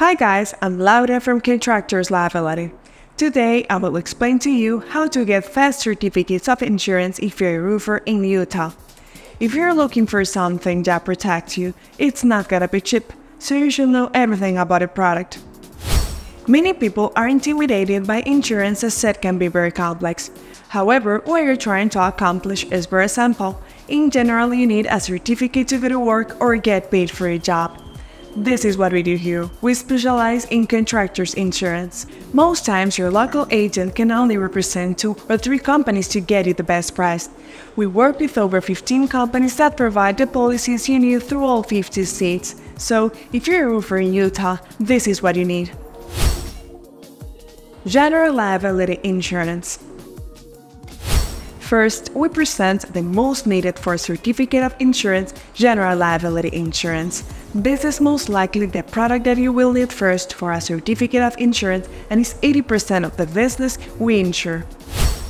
Hi guys, I'm Laura from Contractors Liability. Today I will explain to you how to get fast certificates of insurance if you're a roofer in Utah. If you're looking for something that protects you, it's not gonna be cheap, so you should know everything about a product. Many people are intimidated by insurance as it can be very complex. However, what you're trying to accomplish is very simple. In general, you need a certificate to go to work or get paid for a job. This is what we do here. We specialize in contractors insurance. Most times, your local agent can only represent 2 or 3 companies to get you the best price. We work with over 15 companies that provide the policies you need through all 50 states. So, if you're a roofer in Utah, this is what you need. General Liability Insurance. First, we present the most needed for a certificate of insurance, General Liability Insurance. This is most likely the product that you will need first for a certificate of insurance and is 80% of the business we insure.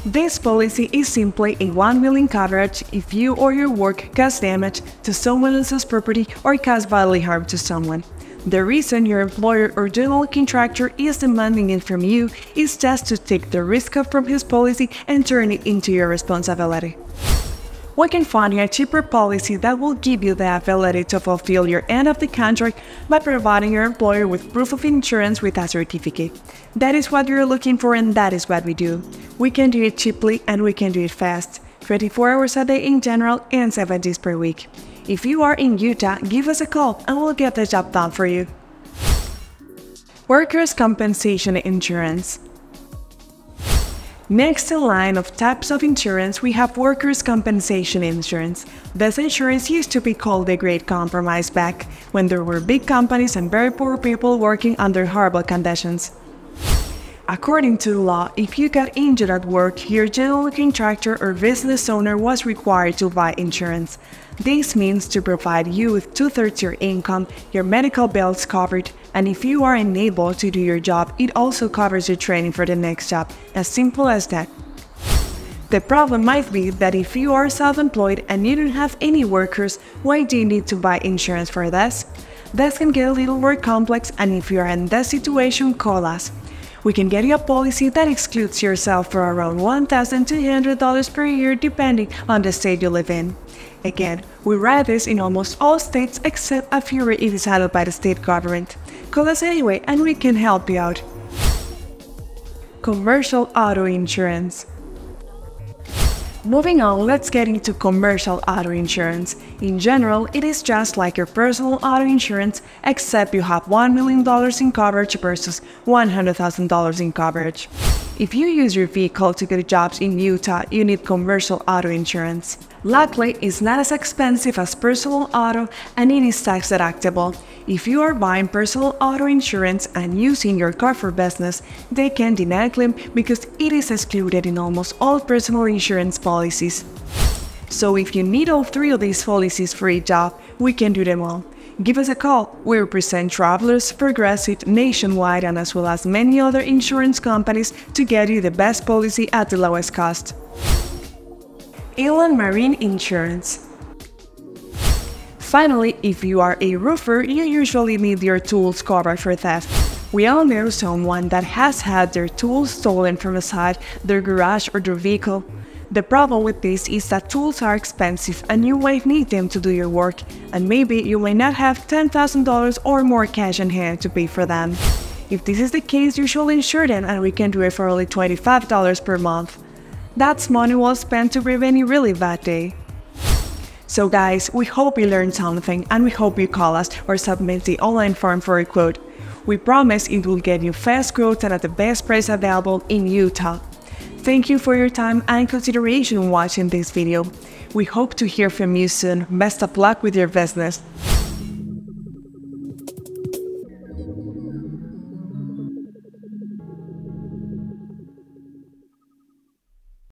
This policy is simply a one-wheeling coverage if you or your work cause damage to someone else's property or cause bodily harm to someone. The reason your employer or general contractor is demanding it from you is just to take the risk off from his policy and turn it into your responsibility. We can find you a cheaper policy that will give you the ability to fulfill your end of the contract by providing your employer with proof of insurance with a certificate. That is what you're looking for, and that is what we do. We can do it cheaply and we can do it fast, 24 hours a day in general and 7 days per week. If you are in Utah, give us a call and we'll get the job done for you. Workers' Compensation Insurance. Next in line of types of insurance, we have Workers' Compensation Insurance. This insurance used to be called the Great Compromise back when there were big companies and very poor people working under horrible conditions. According to law, if you got injured at work, your general contractor or business owner was required to buy insurance. This means to provide you with 2/3 your income, your medical bills covered, and if you are unable to do your job, it also covers your training for the next job. As simple as that. The problem might be that if you are self-employed and you don't have any workers, why do you need to buy insurance for this? This can get a little more complex, and if you are in that situation, call us. We can get you a policy that excludes yourself for around $1,200 per year depending on the state you live in. Again, we write this in almost all states except a few where it is handled by the state government. Call us anyway and we can help you out. Commercial Auto Insurance. Moving on, let's get into commercial auto insurance. In general, it is just like your personal auto insurance, except you have $1 million in coverage versus $100,000 in coverage. If you use your vehicle to get jobs in Utah, you need commercial auto insurance. Luckily, it's not as expensive as personal auto and it is tax deductible. If you are buying personal auto insurance and using your car for business, they can deny a claim because it is excluded in almost all personal insurance policies. So if you need all 3 of these policies for a job, we can do them all. Give us a call. We represent Travelers, Progressive, Nationwide, and as well as many other insurance companies to get you the best policy at the lowest cost. Inland Marine Insurance. Finally, if you are a roofer, you usually need your tools covered for theft. We all know someone that has had their tools stolen from a site, their garage, or their vehicle. The problem with this is that tools are expensive and you might need them to do your work, and maybe you may not have $10,000 or more cash in hand to pay for them. If this is the case, you should insure them, and we can do it for only $25 per month. That's money well spent to prevent a really bad day. So guys, we hope you learned something and we hope you call us or submit the online form for a quote. We promise it will get you fast quotes and at the best price available in Utah. Thank you for your time and consideration watching this video. We hope to hear from you soon. Best of luck with your business.